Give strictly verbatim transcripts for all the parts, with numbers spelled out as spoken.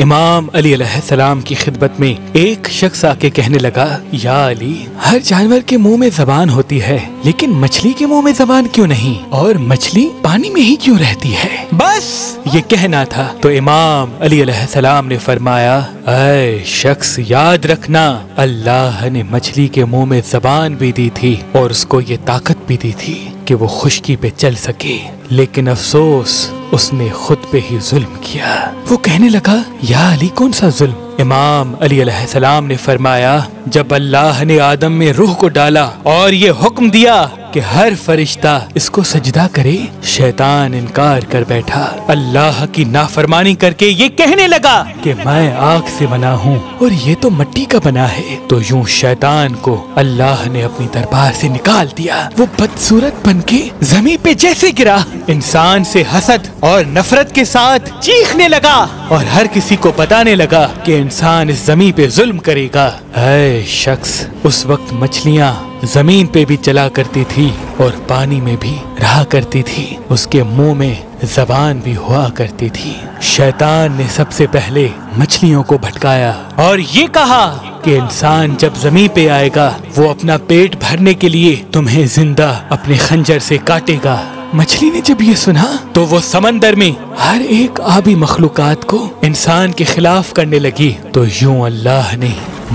इमाम अली अलैहिस्सलाम की खिदमत में एक शख्स आके कहने लगा, या अली, हर जानवर के मुंह में जबान होती है लेकिन मछली के मुंह में जबान क्यों नहीं, और मछली पानी में ही क्यों रहती है? बस ये कहना था। तो इमाम अली अलैहिस्सलाम ने फरमाया, ऐ शख्स, याद रखना, अल्लाह ने मछली के मुंह में जबान भी दी थी और उसको ये ताकत भी दी थी कि वो खुशकी पे चल सके, लेकिन अफसोस उसने खुद पे ही जुल्म किया। वो कहने लगा, या अली, कौन सा जुल्म? इमाम अली अलैहिस्सलाम ने फरमाया, जब अल्लाह ने आदम में रूह को डाला और ये हुक्म दिया कि हर फरिश्ता इसको सजदा करे, शैतान इनकार कर बैठा, अल्लाह की नाफरमानी करके ये कहने लगा कि मैं आग से बना हूँ और ये तो मिट्टी का बना है। तो यूँ शैतान को अल्लाह ने अपनी दरबार से निकाल दिया। वो बदसूरत बनके जमीन पे जैसे गिरा, इंसान से हसद और नफरत के साथ चीखने लगा और हर किसी को बताने लगा कि इंसान इस जमीन पे जुल्म करेगा। ऐ शख्स, उस वक्त मछलियाँ जमीन पे भी चला करती थी और पानी में भी रहा करती थी, उसके मुंह में जबान भी हुआ करती थी। शैतान ने सबसे पहले मछलियों को भटकाया और ये कहा कि इंसान जब जमीन पे आएगा वो अपना पेट भरने के लिए तुम्हें जिंदा अपने खंजर से काटेगा। मछली ने जब ये सुना तो वो समंदर में हर एक आबी मखलूकात को इंसान के खिलाफ करने लगी। तो यूं अल्लाह ने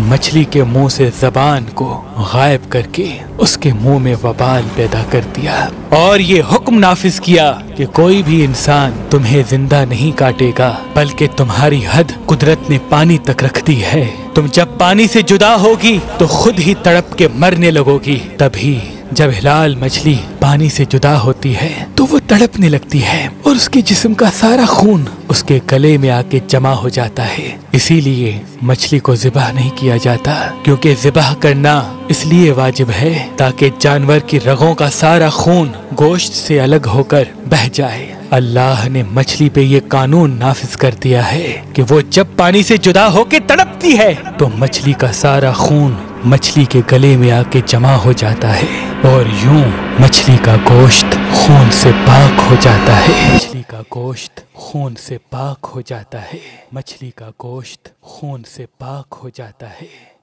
मछली के मुंह से जबान को गायब करके उसके मुंह में वबाल पैदा कर दिया और ये हुक्म नाफिज किया कि कोई भी इंसान तुम्हें जिंदा नहीं काटेगा, बल्कि तुम्हारी हद कुदरत ने पानी तक रख दी है। तुम जब पानी से जुदा होगी तो खुद ही तड़प के मरने लगोगी। तभी जब हिलाल मछली पानी से जुदा होती है तो वो तड़पने लगती है और उसके जिस्म का सारा खून उसके गले में आके जमा हो जाता है। इसीलिए मछली को ज़िबाह नहीं किया जाता, क्योंकि ज़िबाह करना इसलिए वाजिब है ताकि जानवर की रगों का सारा खून गोश्त से अलग होकर बह जाए। अल्लाह ने मछली पे ये कानून नाफिज कर दिया है कि वो जब पानी से जुदा होके तड़पती है तो मछली का सारा खून मछली के गले में आके जमा हो जाता है और यूं मछली का गोश्त खून से पाक हो जाता है। मछली का गोश्त खून से पाक हो जाता है। मछली का गोश्त खून से पाक हो जाता है।